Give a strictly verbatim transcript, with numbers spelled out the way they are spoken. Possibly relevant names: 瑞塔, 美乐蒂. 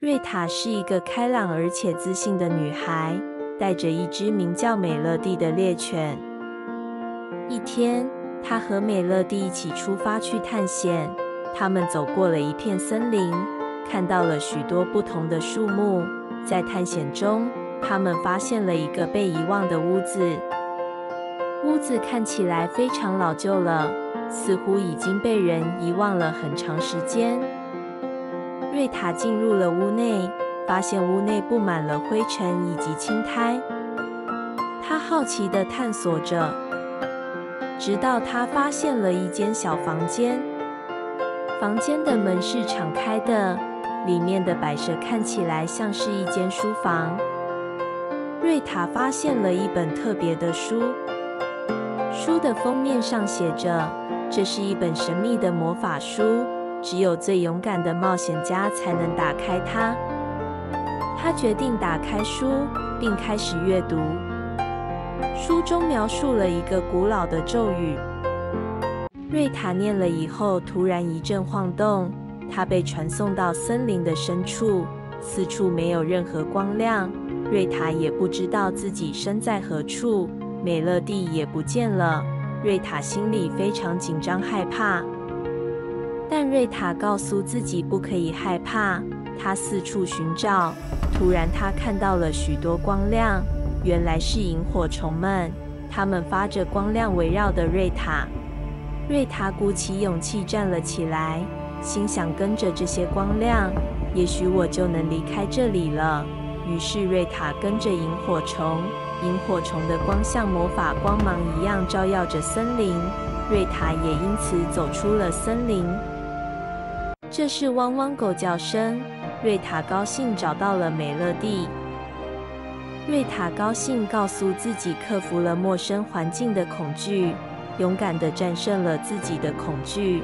瑞塔是一个开朗而且自信的女孩，带着一只名叫美乐蒂的猎犬。一天，她和美乐蒂一起出发去探险。他们走过了一片森林，看到了许多不同的树木。在探险中，他们发现了一个被遗忘的屋子。屋子看起来非常老旧了， 似乎已经被人遗忘了很长时间。瑞塔进入了屋内，发现屋内布满了灰尘以及青苔。她好奇地探索着，直到她发现了一间小房间。房间的门是敞开的，里面的摆设看起来像是一间书房。瑞塔发现了一本特别的书，书的封面上写着 这是一本神秘的魔法书，只有最勇敢的冒险家才能打开它。他决定打开书，并开始阅读。书中描述了一个古老的咒语。瑞塔念了以后，突然一阵晃动，她被传送到森林的深处，四处没有任何光亮。瑞塔也不知道自己身在何处，美乐蒂也不见了。 瑞塔心里非常紧张害怕，但瑞塔告诉自己不可以害怕。她四处寻找，突然她看到了许多光亮，原来是萤火虫们，它们发着光亮围绕的瑞塔。瑞塔鼓起勇气站了起来，心想跟着这些光亮，也许我就能离开这里了。于是瑞塔跟着萤火虫。 萤火虫的光像魔法光芒一样照耀着森林，瑞塔也因此走出了森林。这是汪汪狗叫声，瑞塔高兴找到了美乐蒂。瑞塔高兴告诉自己，克服了陌生环境的恐惧，勇敢地战胜了自己的恐惧。